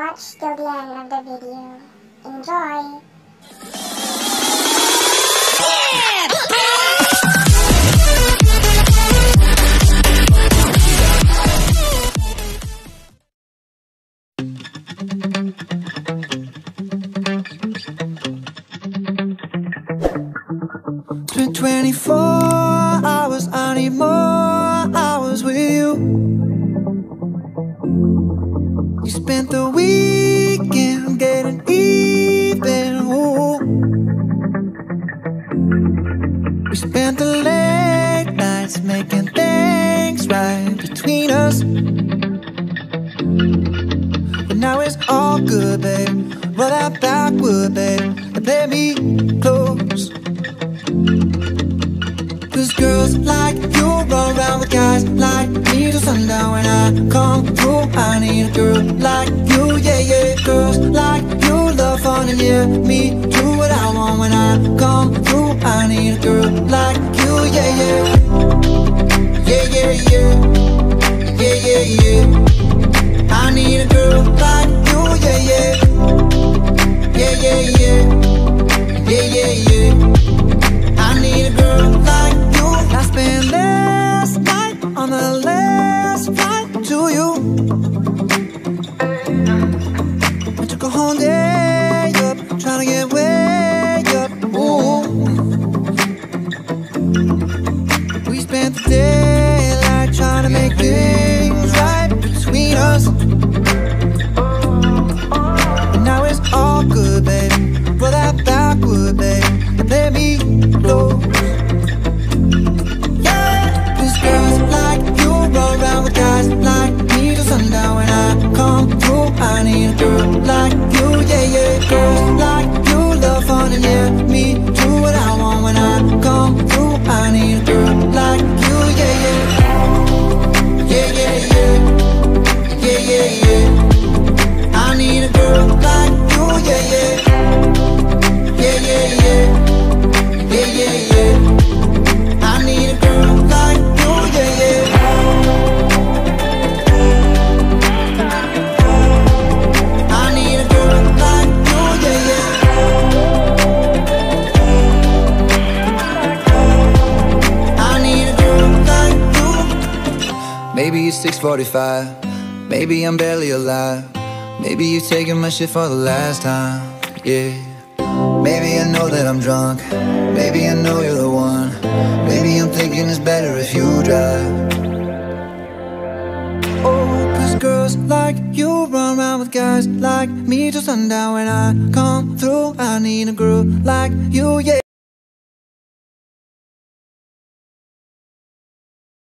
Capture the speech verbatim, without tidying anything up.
watch till the end of the video. Enjoy! It's been twenty-four hours, I need more hours with you. You spent the weekend getting even, ooh. We spent the late nights making things right between us, but now it's all good, babe. Roll that backward, babe, and play me close. Cause girls like you roll around with guys like me till sundown. When I come through, I need a girl like you, yeah, yeah. Girls like you love fun and yeah, me do what I want. When I come through, I need a girl like you, yeah, yeah. Yeah, yeah, yeah. Yeah, yeah, yeah. I need a girl like you, yeah, yeah. Yeah, yeah, yeah. Yeah, yeah, yeah. I need a girl like you. I spent last night on the last flight to you. I took a whole day up, trying to get way up, ooh. We spent the daylight trying to make things right between us, and now it's all good, baby. Roll that backward, baby, and play me low. I need a girl like you, yeah, yeah. Girls like you love fun and yeah, me do what I want. When I come through, I need a girl like you, yeah, yeah. Yeah, yeah, yeah. Yeah, yeah, yeah. I need a girl like you, yeah, yeah. Yeah, yeah, yeah. Yeah, yeah, yeah. I need a girl like you, yeah, yeah. Maybe it's six forty-five, maybe I'm barely alive. Maybe you're taking my shit for the last time, yeah. Maybe I know that I'm drunk, maybe I know you're the one. Maybe I'm thinking it's better if you drive. Oh, cause girls like you run around with guys like me till sundown. When I come through, I need a girl like you, yeah.